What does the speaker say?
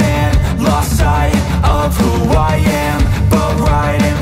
man, lost sight of who I am, but right in